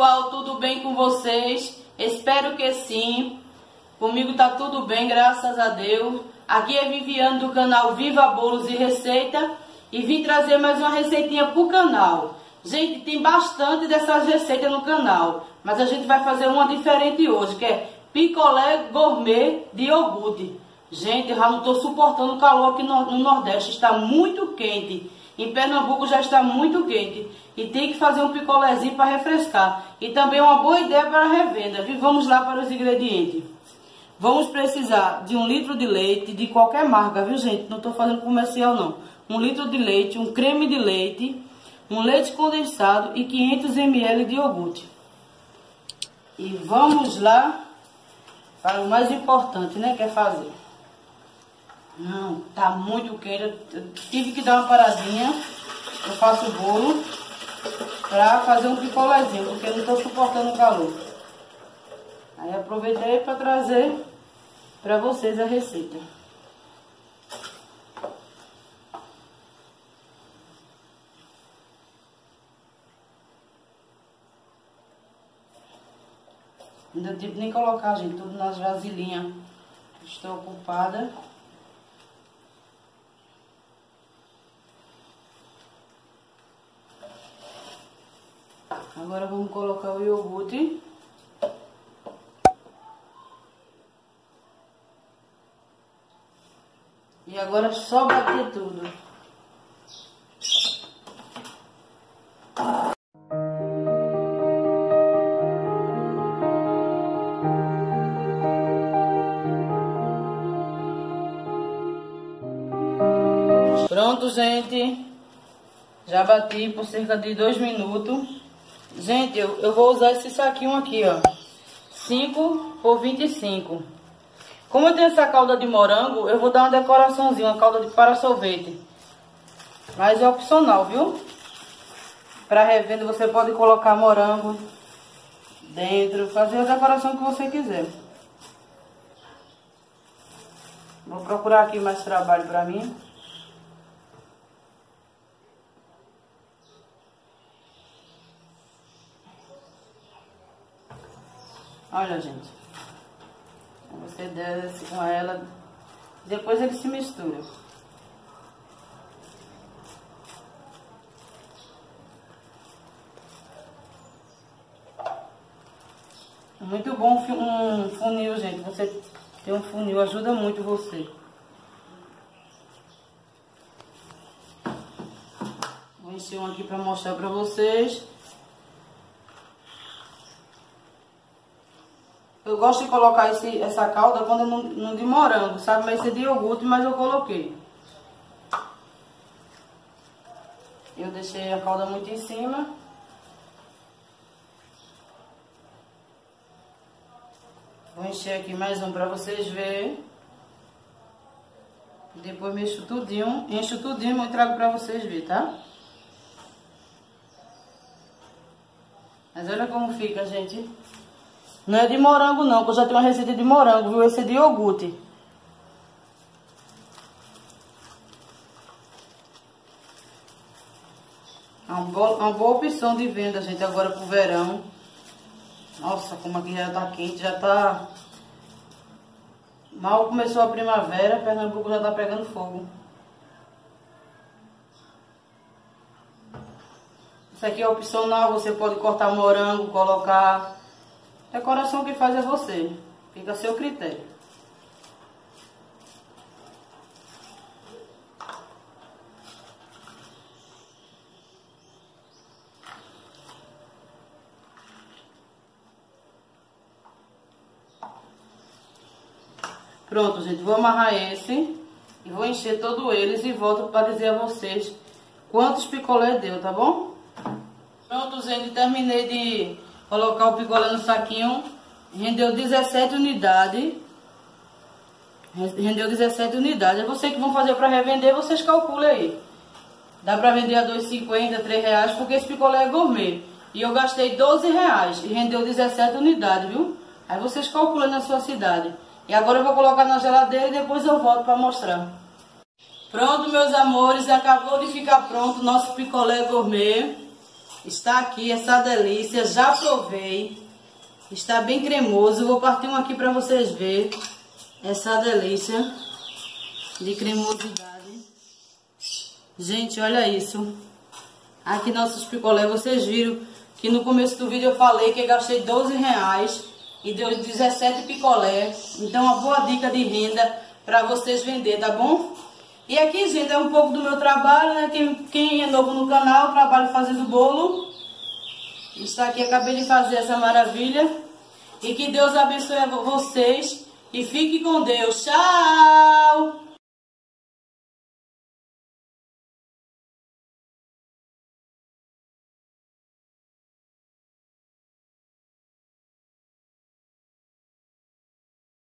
pessoal, tudo bem com vocês? Espero que sim. Comigo tá tudo bem, graças a Deus. Aqui é Viviane do canal Viva Bolos e Receita e vim trazer mais uma receitinha pro canal. Gente, tem bastante dessas receitas no canal, mas a gente vai fazer uma diferente hoje, que é picolé gourmet de iogurte. Gente, eu já não tô suportando o calor aqui no Nordeste, está muito quente. Em Pernambuco já está muito quente e tem que fazer um picolézinho para refrescar. E também é uma boa ideia para a revenda, viu? Vamos lá para os ingredientes. Vamos precisar de 1 litro de leite de qualquer marca, viu, gente? Não estou fazendo comercial, não. 1 litro de leite, um creme de leite, um leite condensado e 500 ml de iogurte. E vamos lá para o mais importante, né? Que é fazer. Não, tá muito quente, eu tive que dar uma paradinha. Eu faço o bolo pra fazer um picolézinho, porque eu não tô suportando o calor. Aí aproveitei pra trazer pra vocês a receita. Ainda tive nem colocar, gente, tudo nas vasilhinhas. Estou ocupada. Agora vamos colocar o iogurte. E agora é só bater tudo. Pronto, gente. Já bati por cerca de 2 minutos. Gente, eu vou usar esse saquinho aqui, ó, 5 por 25. Como eu tenho essa calda de morango, eu vou dar uma decoraçãozinha, uma calda para sorvete. Mas é opcional, viu? Para revenda você pode colocar morango dentro, fazer a decoração que você quiser. Vou procurar aqui mais trabalho para mim. Olha, gente, você desce com ela, depois ele se mistura. Muito bom um funil, gente, você ter um funil ajuda muito você. Vou encher um aqui para mostrar para vocês. Eu gosto de colocar essa calda quando não de morango, sabe? Mas esse é de iogurte, mas eu coloquei. Eu deixei a calda muito em cima. Vou encher aqui mais um pra vocês verem. Depois mexo tudinho, encho tudinho e trago pra vocês verem, tá? Mas olha como fica, gente. Não é de morango não, que eu já tenho uma receita de morango, viu? Esse é de iogurte. É uma boa opção de venda, gente, agora pro verão. Nossa, como aqui já tá quente, já tá... Mal começou a primavera, Pernambuco já tá pegando fogo. Isso aqui é opcional, você pode cortar morango, colocar... Decoração que faz é você, fica a seu critério. Pronto, gente, vou amarrar esse e vou encher todos eles e volto para dizer a vocês quantos picolé deu, tá bom? Pronto, gente, terminei de... Colocar o picolé no saquinho, rendeu 17 unidades. Rendeu 17 unidades. É você que vão fazer para revender, vocês calculem aí. Dá para vender a R$2,50, R$3, porque esse picolé é gourmet. E eu gastei R$12 e rendeu 17 unidades, viu? Aí vocês calculam na sua cidade. E agora eu vou colocar na geladeira e depois eu volto para mostrar. Pronto, meus amores, acabou de ficar pronto o nosso picolé gourmet. Está aqui essa delícia, já provei. Está bem cremoso. Vou partir um aqui para vocês verem essa delícia de cremosidade. Gente, olha isso. Aqui nossos picolé, vocês viram que no começo do vídeo eu falei que eu gastei R$12 e deu 17 picolé. Então, uma boa dica de renda para vocês vender, tá bom? E aqui, gente, é um pouco do meu trabalho, né? Quem é novo no canal, eu trabalho fazendo bolo. Está aqui, acabei de fazer essa maravilha. E que Deus abençoe a vocês. E fique com Deus. Tchau!